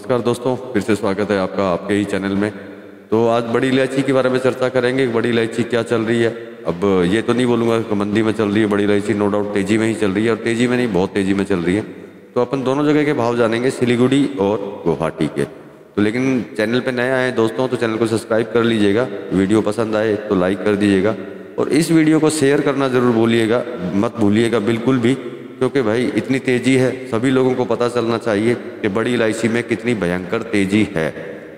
नमस्कार दोस्तों, फिर से स्वागत है आपका आपके ही चैनल में। तो आज बड़ी इलायची के बारे में चर्चा करेंगे। बड़ी इलायची क्या चल रही है, अब ये तो नहीं बोलूँगा कि मंदी में चल रही है बड़ी इलायची, नो डाउट तेज़ी में ही चल रही है, और तेज़ी में नहीं बहुत तेज़ी में चल रही है। तो अपन दोनों जगह के भाव जानेंगे, सिलीगुड़ी और गुवाहाटी के। तो लेकिन चैनल पर नए आए दोस्तों तो चैनल को सब्सक्राइब कर लीजिएगा, वीडियो पसंद आए तो लाइक कर दीजिएगा और इस वीडियो को शेयर करना ज़रूर बोलिएगा, मत भूलिएगा बिल्कुल भी, क्योंकि भाई इतनी तेज़ी है, सभी लोगों को पता चलना चाहिए कि बड़ी इलायची में कितनी भयंकर तेज़ी है।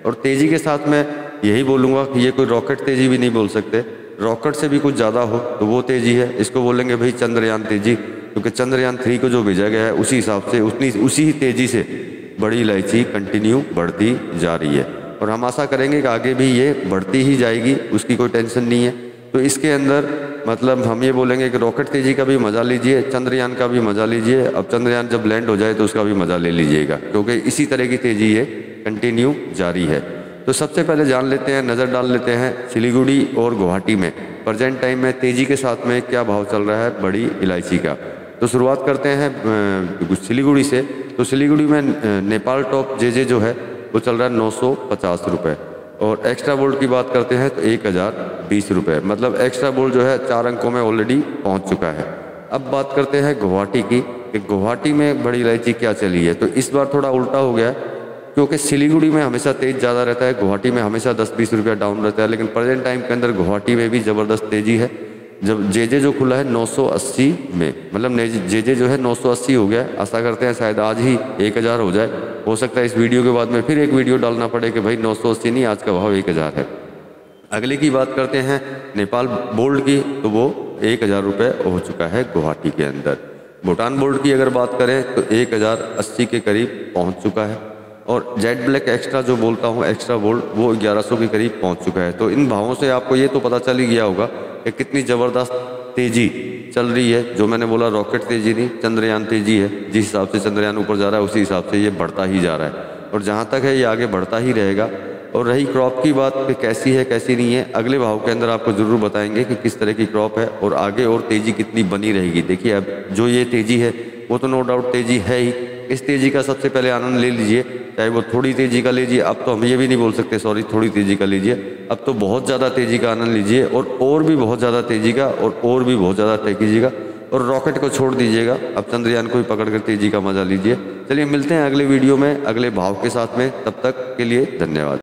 और तेज़ी के साथ मैं यही बोलूँगा कि ये कोई रॉकेट तेज़ी भी नहीं बोल सकते, रॉकेट से भी कुछ ज़्यादा हो तो वो तेज़ी है, इसको बोलेंगे भाई चंद्रयान तेज़ी, क्योंकि चंद्रयान 3 को जो भेजा गया है उसी हिसाब से उसी ही तेज़ी से बड़ी इलायची कंटिन्यू बढ़ती जा रही है। और हम आशा करेंगे कि आगे भी ये बढ़ती ही जाएगी, उसकी कोई टेंशन नहीं है। तो इसके अंदर मतलब हम ये बोलेंगे कि रॉकेट तेज़ी का भी मज़ा लीजिए, चंद्रयान का भी मज़ा लीजिए, अब चंद्रयान जब लैंड हो जाए तो उसका भी मज़ा ले लीजिएगा, क्योंकि इसी तरह की तेज़ी ये कंटिन्यू जारी है। तो सबसे पहले जान लेते हैं, नज़र डाल लेते हैं सिलीगुड़ी और गुवाहाटी में प्रजेंट टाइम में तेज़ी के साथ में क्या भाव चल रहा है बड़ी इलायची का। तो शुरुआत करते हैं सिलीगुड़ी से। तो सिलीगुड़ी में नेपाल टॉप JJ जो है वो चल रहा है 950 रुपये, और एक्स्ट्रा गोल्ड की बात करते हैं तो 1020 रुपये, मतलब एक्स्ट्रा गोल्ड जो है 4 अंकों में ऑलरेडी पहुंच चुका है। अब बात करते हैं गुवाहाटी की, कि गुवाहाटी में बड़ी इलायची क्या चली है। तो इस बार थोड़ा उल्टा हो गया, क्योंकि सिलीगुड़ी में हमेशा तेज ज़्यादा रहता है, गुवाहाटी में हमेशा 10-20 रुपया डाउन रहता है, लेकिन प्रेजेंट टाइम के अंदर गुवाहाटी में भी ज़बरदस्त तेज़ी है। जब JJ जो खुला है 980 में, मतलब JJ जो है 980 हो गया, आशा करते हैं शायद आज ही 1000 हो जाए, हो सकता है इस वीडियो के बाद में फिर एक वीडियो डालना पड़े कि भाई 980 नहीं, आज का भाव 1000 है। अगले की बात करते हैं नेपाल बोल्ड की, तो वो 1000 रुपये हो चुका है गुवाहाटी के अंदर। भूटान बोल्ड की अगर बात करें तो 1080 के करीब पहुँच चुका है, और जेड ब्लैक एक्स्ट्रा जो बोलता हूँ एक्स्ट्रा बोल्ड वो 1100 के करीब पहुँच चुका है। तो इन भावों से आपको ये तो पता चल ही गया होगा कि कितनी ज़बरदस्त तेज़ी चल रही है। जो मैंने बोला रॉकेट तेज़ी नहीं, चंद्रयान तेज़ी है, जिस हिसाब से चंद्रयान ऊपर जा रहा है उसी हिसाब से ये बढ़ता ही जा रहा है, और जहाँ तक है ये आगे बढ़ता ही रहेगा। और रही क्रॉप की बात कि कैसी है कैसी नहीं है, अगले भाव के अंदर आपको ज़रूर बताएंगे कि किस तरह की क्रॉप है और आगे और तेज़ी कितनी बनी रहेगी। देखिए अब जो ये तेज़ी है वो तो नो डाउट तेज़ी है ही, इस तेज़ी का सबसे पहले आनंद ले लीजिए, चाहे वो थोड़ी तेज़ी का लीजिए, अब तो हम ये भी नहीं बोल सकते सॉरी थोड़ी तेज़ी का लीजिए, अब तो बहुत ज़्यादा तेज़ी का आनंद लीजिए, और भी बहुत ज़्यादा तेज़ी का, और भी बहुत ज़्यादा तय कीजिएगा, और रॉकेट को छोड़ दीजिएगा, अब चंद्रयान को ही पकड़ कर तेज़ी का मज़ा लीजिए। चलिए मिलते हैं अगले वीडियो में अगले भाव के साथ में, तब तक के लिए धन्यवाद।